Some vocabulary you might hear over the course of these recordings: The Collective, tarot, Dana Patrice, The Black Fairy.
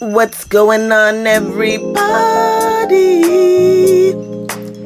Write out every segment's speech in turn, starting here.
What's going on, everybody?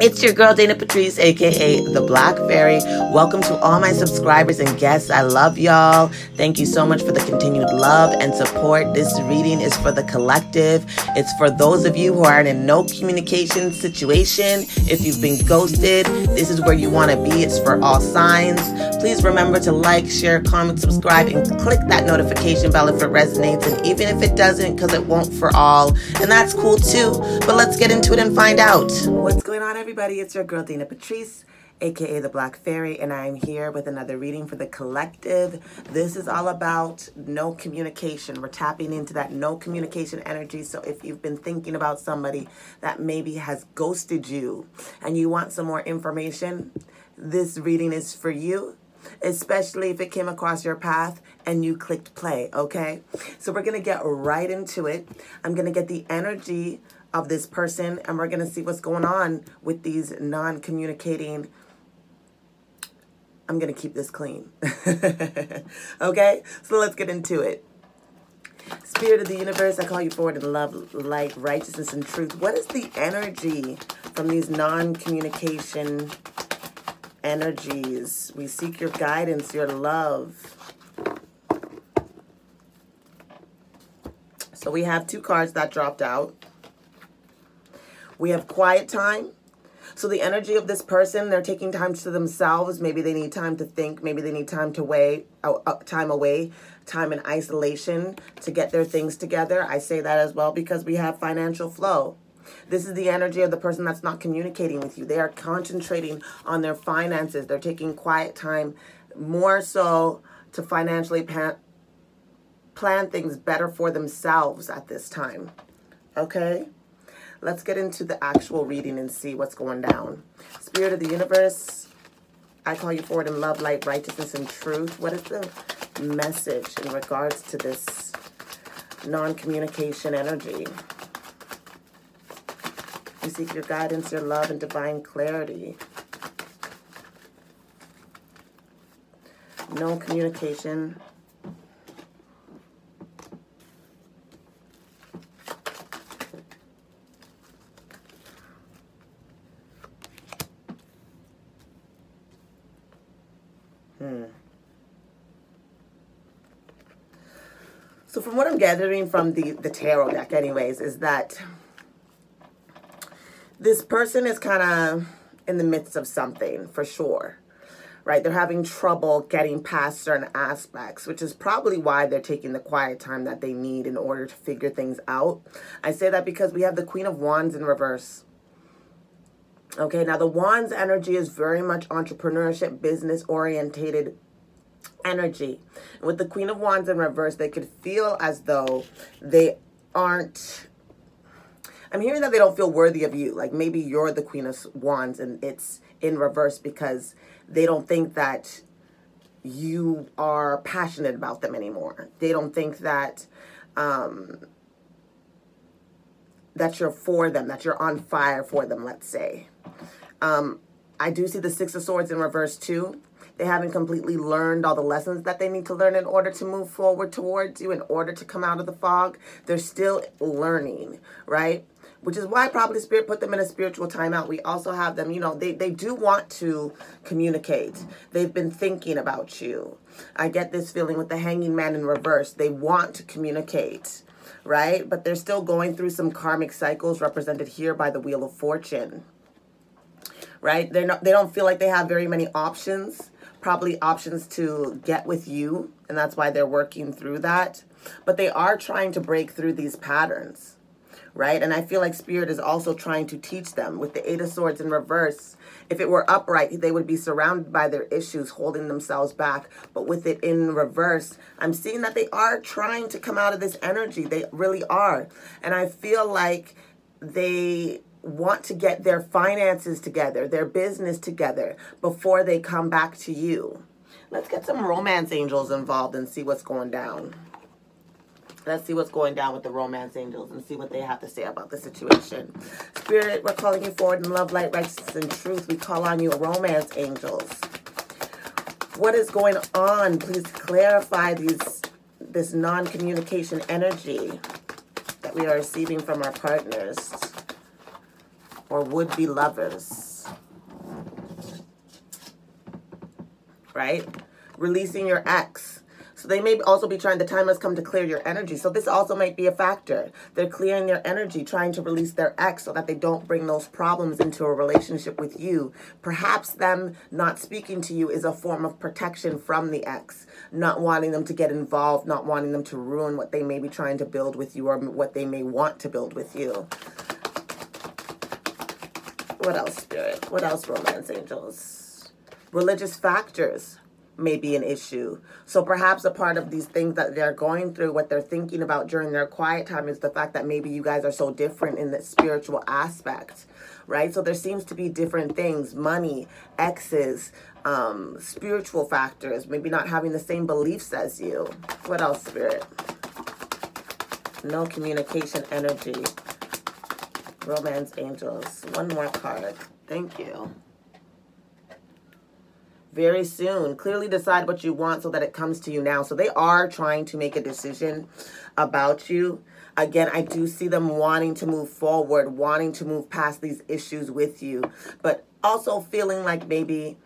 It's your girl Dana Patrice, aka the Black Fairy. Welcome to all my subscribers and guests. I love y'all. Thank you so much for the continued love and support. This reading is for the collective. It's for those of you who are in a no communication situation. If you've been ghosted, this is where you want to be. It's for all signs. Please remember to like, share, comment, subscribe, and click that notification bell if it resonates, and even if it doesn't, because it won't for all. And that's cool too. But let's get into it and find out. What's going on, everybody? It's your girl, Dana Patrice, aka the Black Fairy, and I am here with another reading for the collective. This is all about no communication. We're tapping into that no communication energy. So if you've been thinking about somebody that maybe has ghosted you and you want some more information, this reading is for you. Especially if it came across your path and you clicked play, okay? So we're going to get right into it. I'm going to get the energy of this person, and we're going to see what's going on with these non-communicating. I'm going to keep this clean. Okay? So let's get into it. Spirit of the universe, I call you forward in love, light, righteousness, and truth. What is the energy from these non-communication energies? We seek your guidance, your love. So we have two cards that dropped out. We have quiet time. So the energy of this person, they're taking time to themselves. Maybe they need time to think. Maybe they need time to time away, time in isolation to get their things together. I say that as well because we have financial flow. This is the energy of the person that's not communicating with you. They are concentrating on their finances. They're taking quiet time more so to financially plan things better for themselves at this time. Okay? Let's get into the actual reading and see what's going down. Spirit of the universe, I call you forward in love, light, righteousness, and truth. What is the message in regards to this non-communication energy? You seek your guidance, your love, and divine clarity. No communication. So from what I'm gathering from the tarot deck anyways, is that this person is kind of in the midst of something, for sure, right? They're having trouble getting past certain aspects, which is probably why they're taking the quiet time that they need in order to figure things out. I say that because we have the Queen of Wands in reverse. Okay, now the Wands energy is very much entrepreneurship, business-orientated energy. With the Queen of Wands in reverse, they could feel as though they aren't... I'm hearing that they don't feel worthy of you. Like, maybe you're the Queen of Wands and it's in reverse because they don't think that you are passionate about them anymore. They don't think that that you're for them, that you're on fire for them, let's say. I do see the Six of Swords in reverse, too. They haven't completely learned all the lessons that they need to learn in order to move forward towards you, in order to come out of the fog. They're still learning, right? Which is why probably Spirit put them in a spiritual timeout. We also have them, you know, they do want to communicate. They've been thinking about you. I get this feeling with the Hanging Man in reverse. They want to communicate, right? But they're still going through some karmic cycles represented here by the Wheel of Fortune, right? They don't feel like they have very many options. Probably options to get with you, and that's why they're working through that. But they are trying to break through these patterns, right? And I feel like Spirit is also trying to teach them. With the Eight of Swords in reverse, if it were upright, they would be surrounded by their issues, holding themselves back. But with it in reverse, I'm seeing that they are trying to come out of this energy. They really are. And I feel like they want to get their finances together, their business together before they come back to you. Let's get some romance angels involved and see what's going down. Let's see what's going down with the romance angels and see what they have to say about the situation. Spirit, we're calling you forward in love, light, righteousness, and truth. We call on you, romance angels. What is going on? Please clarify this non-communication energy that we are receiving from our partners or would-be lovers, right? Releasing your ex. So they may also be trying, the time has come to clear your energy. So this also might be a factor. They're clearing their energy, trying to release their ex so that they don't bring those problems into a relationship with you. Perhaps them not speaking to you is a form of protection from the ex, not wanting them to get involved, not wanting them to ruin what they may be trying to build with you or what they may want to build with you. What else, Spirit? What else, Romance Angels? Religious factors may be an issue. So perhaps a part of these things that they're going through, what they're thinking about during their quiet time, is the fact that maybe you guys are so different in the spiritual aspect, right? So there seems to be different things, money, exes, spiritual factors, maybe not having the same beliefs as you. What else, Spirit? No communication energy. Romance Angels. One more card. Thank you. Very soon. Clearly decide what you want so that it comes to you now. So they are trying to make a decision about you. Again, I do see them wanting to move forward, wanting to move past these issues with you, but also feeling like maybe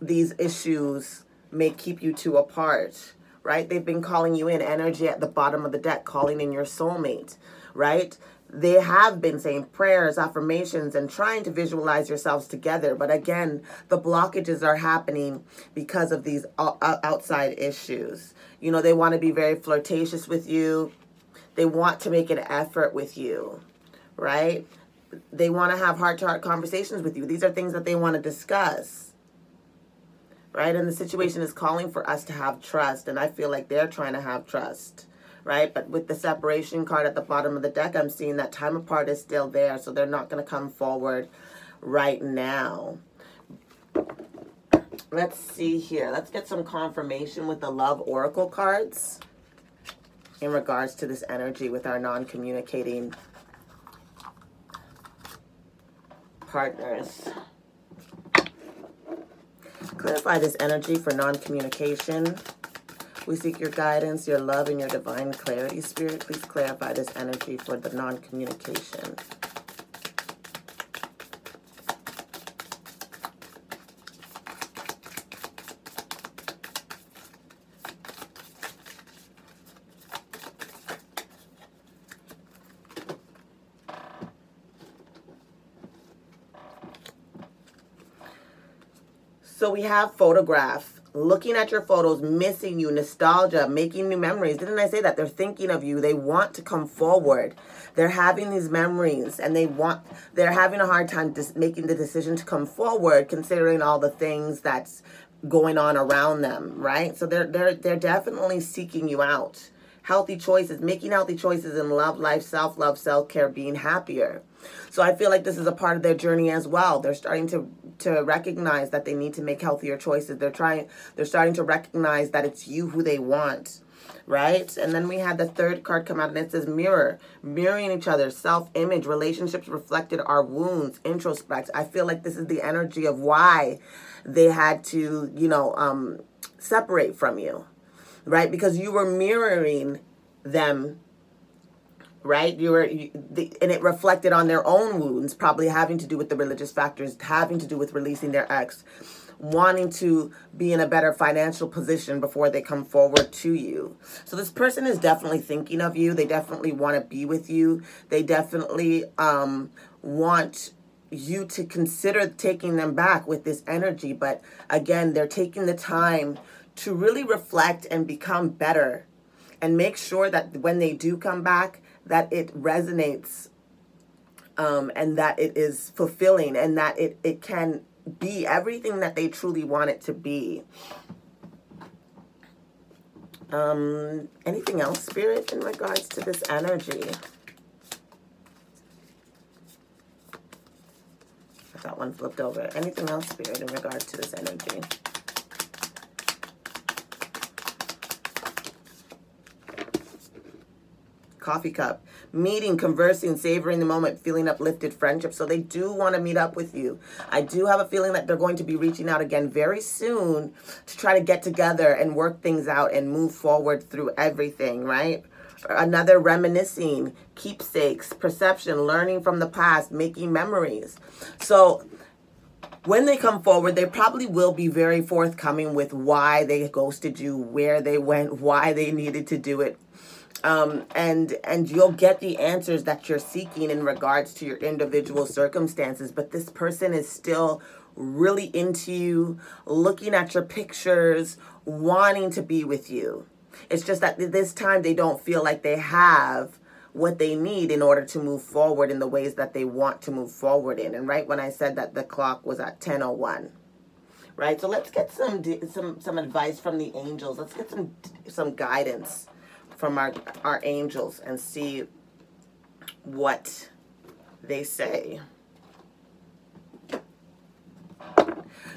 these issues may keep you two apart, right? They've been calling you in, energy at the bottom of the deck, calling in your soulmate, right? They have been saying prayers, affirmations, and trying to visualize yourselves together. But again, the blockages are happening because of these outside issues. You know, they want to be very flirtatious with you. They want to make an effort with you, right? They want to have heart-to-heart conversations with you. These are things that they want to discuss, right? And the situation is calling for us to have trust, and I feel like they're trying to have trust, right? But with the separation card at the bottom of the deck, I'm seeing that time apart is still there, so they're not going to come forward right now. Let's see here. Let's get some confirmation with the Love Oracle cards in regards to this energy with our non-communicating partners. Clarify this energy for non-communication. We seek your guidance, your love, and your divine clarity. Spirit, please clarify this energy for the non-communication. So we have photograph. Looking at your photos, missing you, nostalgia, making new memories. Didn't I say that? They're thinking of you. They want to come forward. They're having these memories, and they're having a hard time just making the decision to come forward, considering all the things that's going on around them, right? So they're definitely seeking you out. Healthy choices, making healthy choices in love, life, self-love, self-care, being happier. So I feel like this is a part of their journey as well. They're starting to recognize that they need to make healthier choices. They're starting to recognize that it's you who they want, right? And then we had the third card come out, and it says mirror. Mirroring each other, self-image, relationships reflected our wounds, introspect. I feel like this is the energy of why they had to, you know, separate from you. Right? Because you were mirroring them, right? And it reflected on their own wounds, probably having to do with the religious factors, having to do with releasing their ex, wanting to be in a better financial position before they come forward to you. So this person is definitely thinking of you. They definitely want to be with you. They definitely want you to consider taking them back with this energy. But again, they're taking the time to really reflect and become better and make sure that when they do come back, that it resonates and that it is fulfilling and that it can be everything that they truly want it to be. Anything else, Spirit, in regards to this energy? I got one flipped over. Anything else, Spirit, in regards to this energy? Coffee cup, meeting, conversing, savoring the moment, feeling uplifted, friendship. So they do want to meet up with you. I do have a feeling that they're going to be reaching out again very soon to try to get together and work things out and move forward through everything, right? Another, reminiscing, keepsakes, perception, learning from the past, making memories. So when they come forward, they probably will be very forthcoming with why they ghosted you, where they went, why they needed to do it. And you'll get the answers that you're seeking in regards to your individual circumstances. But this person is still really into you, looking at your pictures, wanting to be with you. It's just that this time they don't feel like they have what they need in order to move forward in the ways that they want to move forward in. And right when I said that, the clock was at 10:01, right? So let's get some advice from the angels. Let's get some guidance from our angels and see what they say.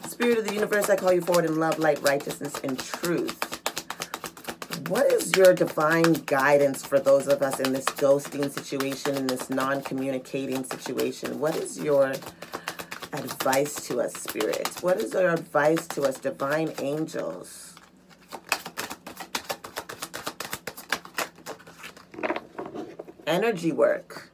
Spirit of the universe, I call you forward in love, light, righteousness, and truth. What is your divine guidance for those of us in this ghosting situation, in this non-communicating situation? What is your advice to us, Spirit? What is your advice to us, divine angels? Energy work.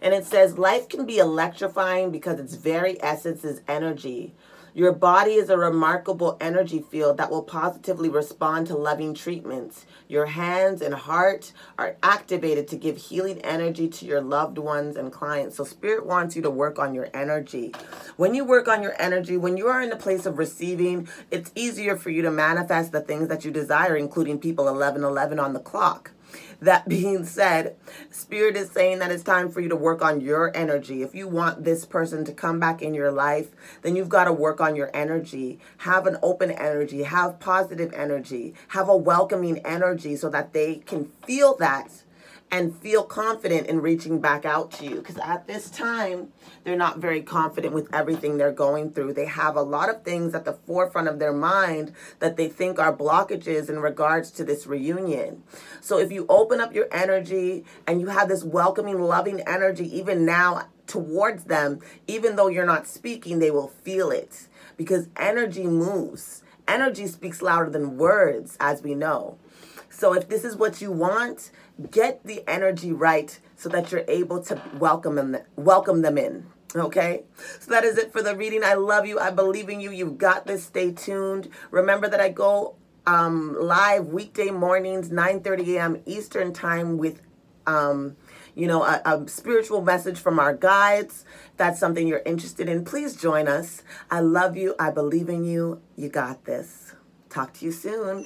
And it says, life can be electrifying because its very essence is energy. Your body is a remarkable energy field that will positively respond to loving treatments. Your hands and heart are activated to give healing energy to your loved ones and clients. So Spirit wants you to work on your energy. When you work on your energy, when you are in the place of receiving, it's easier for you to manifest the things that you desire, including people 11:11 on the clock. That being said, Spirit is saying that it's time for you to work on your energy. If you want this person to come back in your life, then you've got to work on your energy. Have an open energy. Have positive energy. Have a welcoming energy so that they can feel that and feel confident in reaching back out to you. Because at this time, they're not very confident with everything they're going through. They have a lot of things at the forefront of their mind that they think are blockages in regards to this reunion. So if you open up your energy and you have this welcoming, loving energy, even now towards them, even though you're not speaking, they will feel it. Because energy moves. Energy speaks louder than words, as we know. So if this is what you want, get the energy right so that you're able to welcome them in, okay? So that is it for the reading. I love you. I believe in you. You've got this. Stay tuned. Remember that I go live weekday mornings, 9:30 a.m. Eastern time with, a spiritual message from our guides. If that's something you're interested in, please join us. I love you. I believe in you. You got this. Talk to you soon.